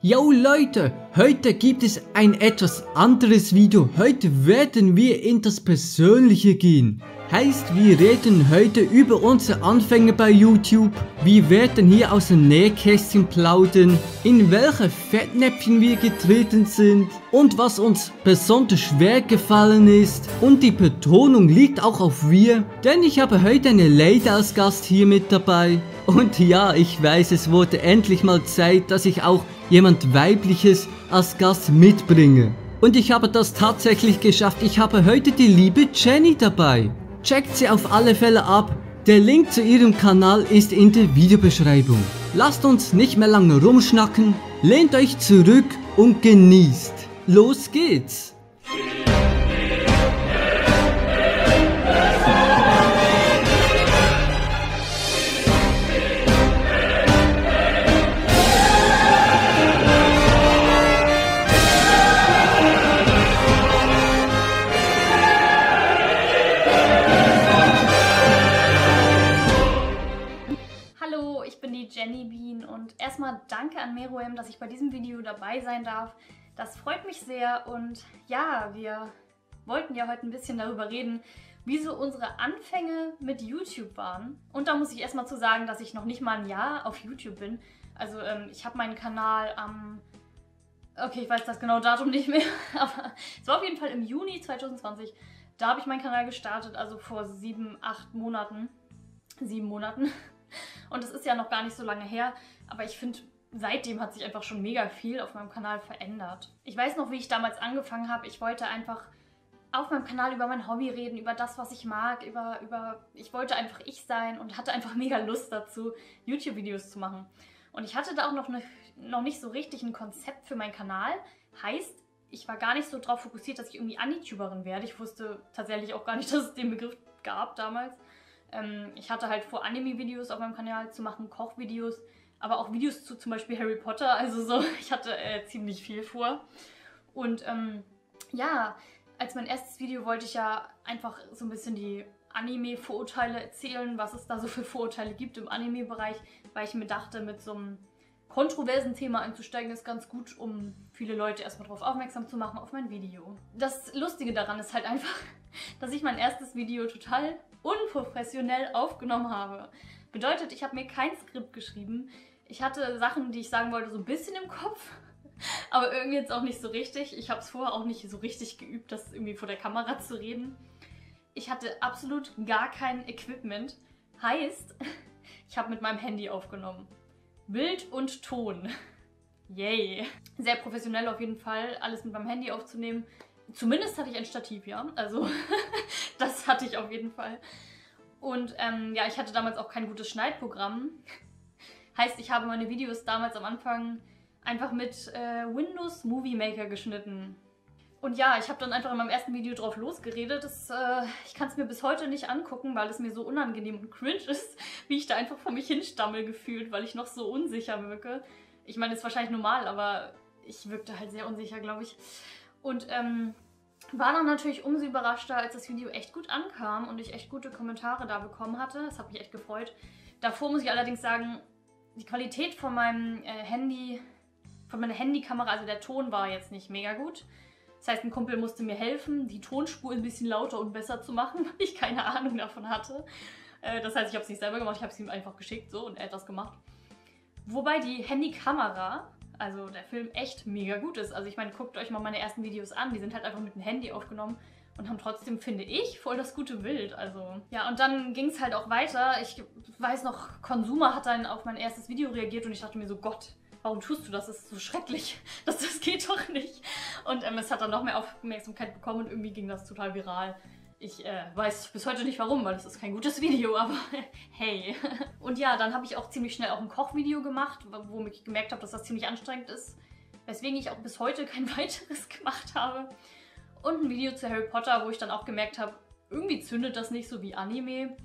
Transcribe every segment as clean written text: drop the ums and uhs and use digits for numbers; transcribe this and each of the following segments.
Yo Leute, heute gibt es ein etwas anderes Video. Heute werden wir in das Persönliche gehen. Heißt, wir reden heute über unsere Anfänge bei YouTube. Wir werden hier aus dem Nähkästchen plaudern, in welche Fettnäpfchen wir getreten sind und was uns besonders schwer gefallen ist. Und die Betonung liegt auch auf wir, denn ich habe heute eine Lady als Gast hier mit dabei. Und ja, ich weiß, es wurde endlich mal Zeit, dass ich auch jemand Weibliches als Gast mitbringe. Und ich habe das tatsächlich geschafft. Ich habe heute die liebe Jenny dabei. Checkt sie auf alle Fälle ab. Der Link zu ihrem Kanal ist in der Videobeschreibung. Lasst uns nicht mehr lange rumschnacken. Lehnt euch zurück und genießt. Los geht's. Erstmal danke an Meruem, dass ich bei diesem Video dabei sein darf. Das freut mich sehr und ja, wir wollten ja heute ein bisschen darüber reden, wieso unsere Anfänge mit YouTube waren. Und da muss ich erstmal zu sagen, dass ich noch nicht mal ein Jahr auf YouTube bin. Also ich habe meinen Kanal am... Okay, ich weiß das genaue Datum nicht mehr, aber es war auf jeden Fall im Juni 2020. Da habe ich meinen Kanal gestartet, also vor 7, 8 Monaten. 7 Monaten. Und das ist ja noch gar nicht so lange her, aber ich finde, seitdem hat sich einfach schon mega viel auf meinem Kanal verändert. Ich weiß noch, wie ich damals angefangen habe. Ich wollte einfach auf meinem Kanal über mein Hobby reden, über das, was ich mag, ich wollte einfach ich sein und hatte einfach mega Lust dazu, YouTube-Videos zu machen. Und ich hatte da auch noch nicht so richtig ein Konzept für meinen Kanal. Heißt, ich war gar nicht so darauf fokussiert, dass ich irgendwie Anituberin werde. Ich wusste tatsächlich auch gar nicht, dass es den Begriff gab damals. Ich hatte halt vor, Anime-Videos auf meinem Kanal zu machen, Kochvideos, aber auch Videos zu zum Beispiel Harry Potter, also so, ich hatte ziemlich viel vor. Und ja, als mein erstes Video wollte ich ja einfach so ein bisschen die Anime-Vorurteile erzählen, was es da so für Vorurteile gibt im Anime-Bereich, weil ich mir dachte, mit so einem kontroversen Thema einzusteigen ist ganz gut, um viele Leute erstmal darauf aufmerksam zu machen auf mein Video. Das Lustige daran ist halt einfach, dass ich mein erstes Video total unprofessionell aufgenommen habe. Bedeutet, ich habe mir kein Skript geschrieben. Ich hatte Sachen, die ich sagen wollte, so ein bisschen im Kopf, aber irgendwie jetzt auch nicht so richtig. Ich habe es vorher auch nicht so richtig geübt, das irgendwie vor der Kamera zu reden. Ich hatte absolut gar kein Equipment. Heißt, ich habe mit meinem Handy aufgenommen. Bild und Ton. Yay! Sehr professionell auf jeden Fall, alles mit meinem Handy aufzunehmen. Zumindest hatte ich ein Stativ, ja. Also, das hatte ich auf jeden Fall. Und ja, ich hatte damals auch kein gutes Schneidprogramm. Heißt, ich habe meine Videos damals am Anfang einfach mit Windows Movie Maker geschnitten. Und ja, ich habe dann einfach in meinem ersten Video drauf losgeredet. Ich kann es mir bis heute nicht angucken, weil es mir so unangenehm und cringe ist, wie ich da einfach vor mich hinstammel gefühlt, weil ich noch so unsicher wirke. Ich meine, das ist wahrscheinlich normal, aber ich wirkte halt sehr unsicher, glaube ich. Und war dann natürlich umso überraschter, als das Video echt gut ankam und ich echt gute Kommentare da bekommen hatte. Das hat mich echt gefreut. Davor muss ich allerdings sagen, die Qualität von meinem Handy, von meiner Handykamera, also der Ton war jetzt nicht mega gut. Das heißt, ein Kumpel musste mir helfen, die Tonspur ein bisschen lauter und besser zu machen, weil ich keine Ahnung davon hatte. Das heißt, ich habe es nicht selber gemacht, ich habe es ihm einfach geschickt so und er hat das gemacht. Wobei die Handykamera, also der Film, echt mega gut ist. Also ich meine, guckt euch mal meine ersten Videos an, die sind halt einfach mit dem Handy aufgenommen und haben trotzdem, finde ich, voll das gute Bild. Also ja, und dann ging es halt auch weiter. Ich weiß noch, Consumer hat dann auf mein erstes Video reagiert und ich dachte mir so, Gott, warum tust du das? Das ist so schrecklich. Das geht doch nicht. Und es hat dann noch mehr Aufmerksamkeit bekommen und irgendwie ging das total viral. Ich weiß bis heute nicht warum, weil das ist kein gutes Video, aber hey. Und ja, dann habe ich auch ziemlich schnell auch ein Kochvideo gemacht, wo ich gemerkt habe, dass das ziemlich anstrengend ist, weswegen ich auch bis heute kein weiteres gemacht habe. Und ein Video zu Harry Potter, wo ich dann auch gemerkt habe, irgendwie zündet das nicht so wie Anime.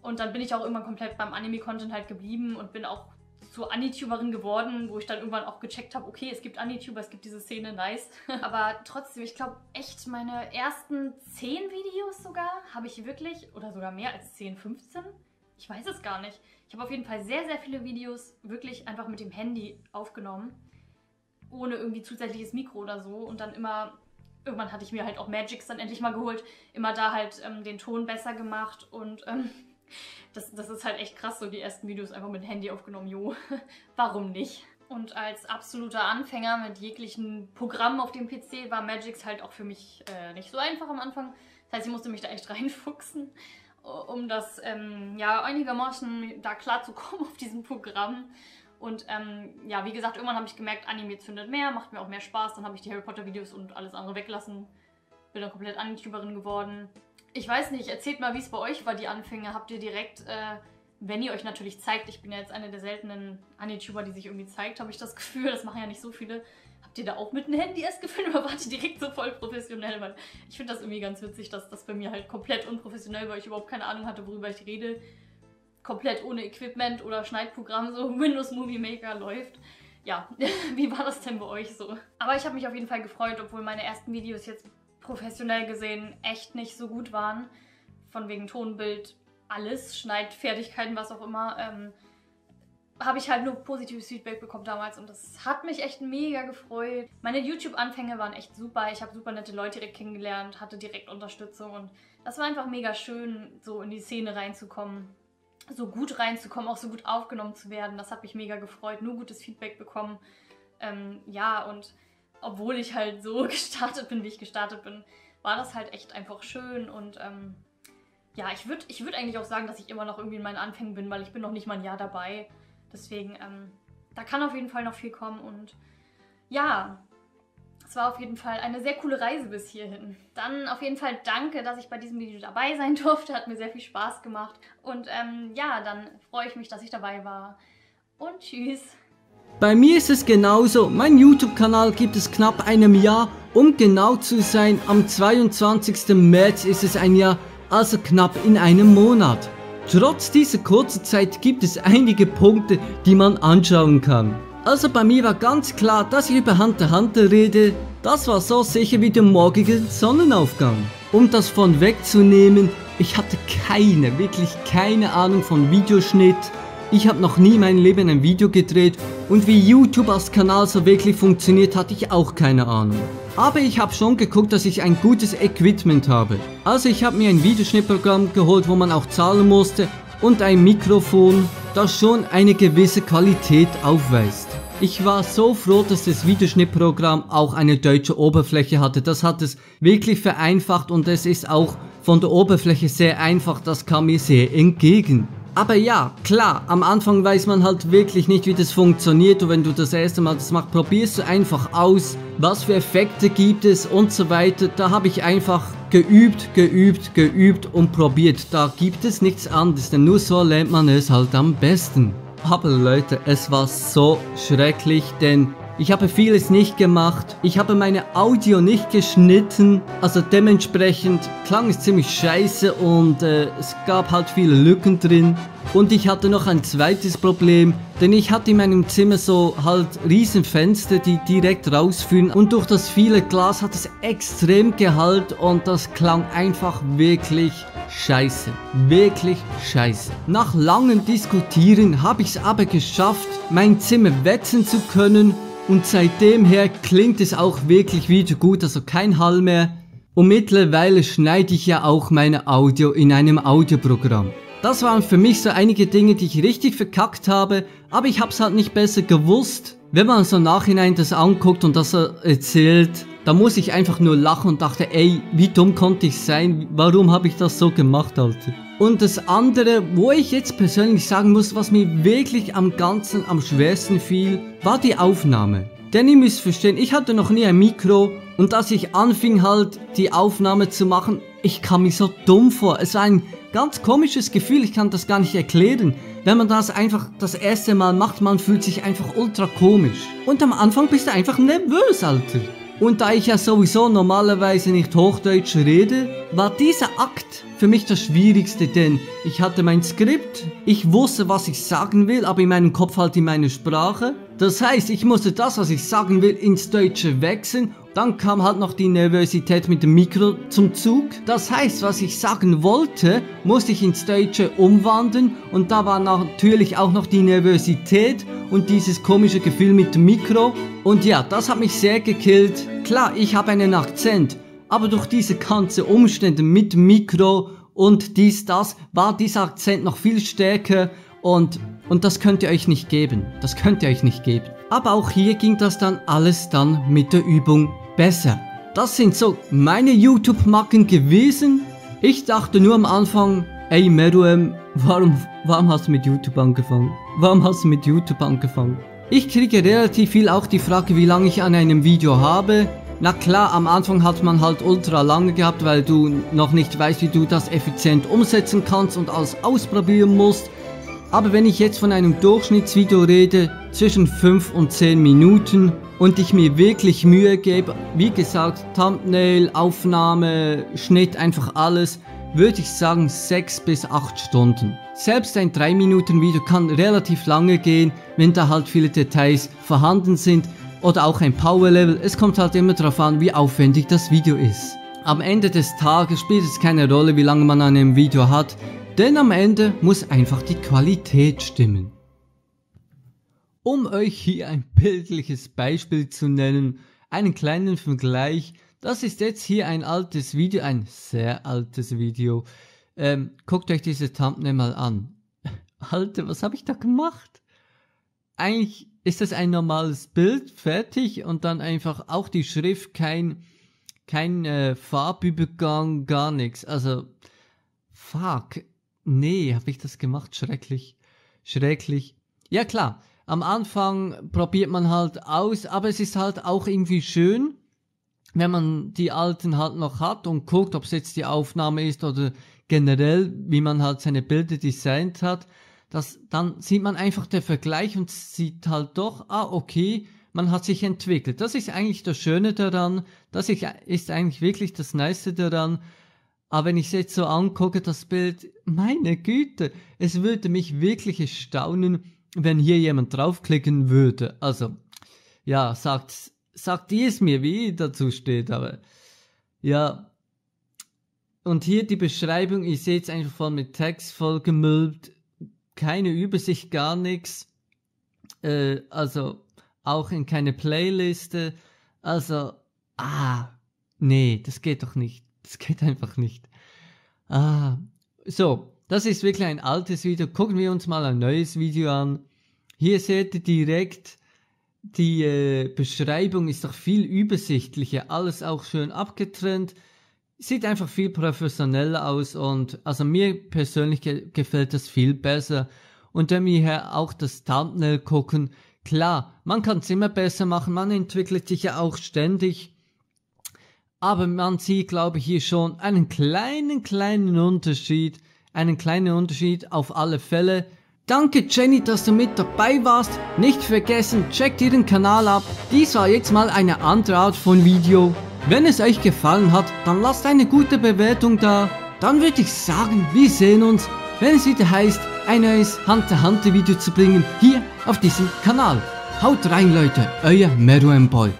Und dann bin ich auch irgendwann komplett beim Anime-Content halt geblieben und bin auch zur Anituberin geworden, wo ich dann irgendwann auch gecheckt habe, okay, es gibt Anituber, es gibt diese Szene, nice. Aber trotzdem, ich glaube echt, meine ersten 10 Videos sogar habe ich wirklich, oder sogar mehr als 10, 15? Ich weiß es gar nicht. Ich habe auf jeden Fall sehr, sehr viele Videos wirklich einfach mit dem Handy aufgenommen. ohne irgendwie zusätzliches Mikro oder so. Und dann immer, irgendwann hatte ich mir halt auch Magix dann endlich mal geholt, immer da halt den Ton besser gemacht und das ist halt echt krass, so die ersten Videos einfach mit dem Handy aufgenommen, jo, warum nicht? Und als absoluter Anfänger mit jeglichen Programmen auf dem PC war Magix halt auch für mich nicht so einfach am Anfang. Das heißt, ich musste mich da echt reinfuchsen, um das ja, einigermaßen da klar zu kommen auf diesem Programm. Und ja, wie gesagt, irgendwann habe ich gemerkt, Anime zündet mehr, macht mir auch mehr Spaß. Dann habe ich die Harry Potter Videos und alles andere weggelassen. Bin dann komplett Anituberin geworden. Ich weiß nicht, erzählt mal, wie es bei euch war, die Anfänge. Habt ihr direkt, wenn ihr euch natürlich zeigt, ich bin ja jetzt eine der seltenen Anituber, die sich irgendwie zeigt, habe ich das Gefühl, das machen ja nicht so viele. Habt ihr da auch mit einem Handy erst gefilmt oder wart ihr direkt so voll professionell? Weil ich finde das irgendwie ganz witzig, dass das bei mir halt komplett unprofessionell war, weil ich überhaupt keine Ahnung hatte, worüber ich rede. Komplett ohne Equipment oder Schneidprogramm, so Windows Movie Maker läuft. Ja, wie war das denn bei euch so? Aber ich habe mich auf jeden Fall gefreut, obwohl meine ersten Videos jetzt professionell gesehen echt nicht so gut waren. Von wegen Tonbild, alles, Schneidfertigkeiten, was auch immer. Habe ich halt nur positives Feedback bekommen damals und das hat mich echt mega gefreut. Meine YouTube-Anfänge waren echt super. Ich habe super nette Leute direkt kennengelernt, hatte direkt Unterstützung und das war einfach mega schön, so in die Szene reinzukommen. So gut reinzukommen, auch so gut aufgenommen zu werden. Das hat mich mega gefreut, nur gutes Feedback bekommen. Ja, und obwohl ich halt so gestartet bin, wie ich gestartet bin, war das halt echt einfach schön. Und ja, ich würd eigentlich auch sagen, dass ich immer noch irgendwie in meinen Anfängen bin, weil ich bin noch nicht mal ein Jahr dabei. Deswegen, da kann auf jeden Fall noch viel kommen. Und ja, es war auf jeden Fall eine sehr coole Reise bis hierhin. Dann auf jeden Fall danke, dass ich bei diesem Video dabei sein durfte. Hat mir sehr viel Spaß gemacht. Und ja, dann freue ich mich, dass ich dabei war. Und tschüss. Bei mir ist es genauso. Mein YouTube-Kanal gibt es knapp einem Jahr. Um genau zu sein, am 22. März ist es ein Jahr, also knapp in einem Monat. Trotz dieser kurzen Zeit gibt es einige Punkte, die man anschauen kann. Also bei mir war ganz klar, dass ich über Hunter x Hunter rede. Das war so sicher wie der morgige Sonnenaufgang. Um das von wegzunehmen, ich hatte wirklich keine Ahnung von Videoschnitt. Ich habe noch nie in meinem Leben ein Video gedreht und wie YouTube als Kanal so wirklich funktioniert, hatte ich auch keine Ahnung. Aber ich habe schon geguckt, dass ich ein gutes Equipment habe. Also ich habe mir ein Videoschnittprogramm geholt, wo man auch zahlen musste und ein Mikrofon, das schon eine gewisse Qualität aufweist. Ich war so froh, dass das Videoschnittprogramm auch eine deutsche Oberfläche hatte. Das hat es wirklich vereinfacht und es ist auch von der Oberfläche sehr einfach. Das kam mir sehr entgegen. Aber ja, klar, am Anfang weiß man halt wirklich nicht, wie das funktioniert. Und wenn du das erste Mal das machst, probierst du einfach aus, was für Effekte gibt es und so weiter. Da habe ich einfach geübt und probiert. Da gibt es nichts anderes, denn nur so lernt man es halt am besten. Aber Leute, es war so schrecklich, denn ich habe vieles nicht gemacht. Ich habe meine Audio nicht geschnitten. Also dementsprechend klang es ziemlich scheiße und es gab halt viele Lücken drin. Und ich hatte noch ein zweites Problem, denn ich hatte in meinem Zimmer so halt riesen Fenster, die direkt rausführen. Und durch das viele Glas hat es extrem Gehalt und das klang einfach wirklich scheiße. Wirklich scheiße. Nach langem Diskutieren habe ich es aber geschafft, mein Zimmer wetzen zu können. Und seitdem her klingt es auch wirklich wieder gut, also kein Hall mehr. Und mittlerweile schneide ich ja auch meine Audio in einem Audioprogramm. Das waren für mich so einige Dinge, die ich richtig verkackt habe, aber ich habe es halt nicht besser gewusst. Wenn man so im Nachhinein das anguckt und das erzählt, da muss ich einfach nur lachen und dachte, ey, wie dumm konnte ich sein? Warum habe ich das so gemacht, Alter? Und das andere, wo ich jetzt persönlich sagen muss, was mir wirklich am Ganzen am schwersten fiel, war die Aufnahme. Denn ihr müsst verstehen, ich hatte noch nie ein Mikro und als ich anfing halt die Aufnahme zu machen, ich kam mir so dumm vor. Es war ein ganz komisches Gefühl, ich kann das gar nicht erklären. Wenn man das einfach das erste Mal macht, man fühlt sich einfach ultra komisch. Und am Anfang bist du einfach nervös, Alter. Und da ich ja sowieso normalerweise nicht Hochdeutsch rede, war dieser Akt für mich das Schwierigste, denn ich hatte mein Skript, ich wusste, was ich sagen will, aber in meinem Kopf halt in meiner Sprache. Das heißt, ich musste das, was ich sagen will, ins Deutsche wechseln Dann kam halt noch die Nervosität mit dem Mikro zum Zug. Das heißt, was ich sagen wollte, musste ich in Stage umwandeln und da war natürlich auch noch die Nervosität und dieses komische Gefühl mit dem Mikro. Und ja, das hat mich sehr gekillt. Klar, ich habe einen Akzent, aber durch diese ganzen Umstände mit Mikro und dies, das, war dieser Akzent noch viel stärker und das könnt ihr euch nicht geben. Das könnt ihr euch nicht geben. Aber auch hier ging das dann alles dann mit der Übung besser. Das sind so meine YouTube-Macken gewesen. Ich dachte nur am Anfang, ey Meruem, warum hast du mit YouTube angefangen? Warum hast du mit YouTube angefangen? Ich kriege relativ viel auch die Frage, wie lange ich an einem Video habe. Na klar, am Anfang hat man halt ultra lange gehabt, weil du noch nicht weißt, wie du das effizient umsetzen kannst und alles ausprobieren musst. Aber wenn ich jetzt von einem Durchschnittsvideo rede, zwischen 5 und 10 Minuten und ich mir wirklich Mühe gebe, wie gesagt, Thumbnail, Aufnahme, Schnitt, einfach alles, würde ich sagen 6 bis 8 Stunden. Selbst ein 3 Minuten Video kann relativ lange gehen, wenn da halt viele Details vorhanden sind oder auch ein Power Level, es kommt halt immer darauf an, wie aufwendig das Video ist. Am Ende des Tages spielt es keine Rolle, wie lange man an einem Video hat, denn am Ende muss einfach die Qualität stimmen. Um euch hier ein bildliches Beispiel zu nennen, einen kleinen Vergleich, das ist jetzt hier ein altes Video, ein sehr altes Video. Guckt euch diese Thumbnail mal an. Alter, was habe ich da gemacht? Eigentlich ist das ein normales Bild, fertig, und dann einfach auch die Schrift, kein Farbübergang, gar nichts. Also, fuck. Nee, habe ich das gemacht? Schrecklich. Schrecklich. Ja klar, am Anfang probiert man halt aus, aber es ist halt auch irgendwie schön, wenn man die alten halt noch hat und guckt, ob es jetzt die Aufnahme ist oder generell, wie man halt seine Bilder designt hat. Das, dann sieht man einfach den Vergleich und sieht halt doch, ah okay, man hat sich entwickelt. Das ist eigentlich das Schöne daran, das ist eigentlich wirklich das Nice daran. Aber wenn ich es jetzt so angucke, das Bild, meine Güte, es würde mich wirklich erstaunen, wenn hier jemand draufklicken würde. Also, ja, sagt ihr es mir, wie ihr dazu steht, aber, ja. Und hier die Beschreibung, ihr seht es einfach voll mit Text vollgemüllt, keine Übersicht, gar nichts, also auch in keine Playliste, also, nee, das geht doch nicht. Das geht einfach nicht. So, das ist wirklich ein altes Video. Gucken wir uns mal ein neues Video an. Hier seht ihr direkt, die Beschreibung ist doch viel übersichtlicher. Alles auch schön abgetrennt. Sieht einfach viel professioneller aus und also mir persönlich gefällt das viel besser. Und wenn wir hier auch das Thumbnail gucken, klar, man kann es immer besser machen. Man entwickelt sich ja auch ständig. Aber man sieht, glaube ich, hier schon einen kleinen Unterschied. Einen kleinen Unterschied auf alle Fälle. Danke Jenny, dass du mit dabei warst. Nicht vergessen, checkt ihren Kanal ab. Dies war jetzt mal eine andere Art von Video. Wenn es euch gefallen hat, dann lasst eine gute Bewertung da. Dann würde ich sagen, wir sehen uns, wenn es wieder heißt, ein neues Hunter x Hunter Video zu bringen, hier auf diesem Kanal. Haut rein Leute, euer Meruemboy.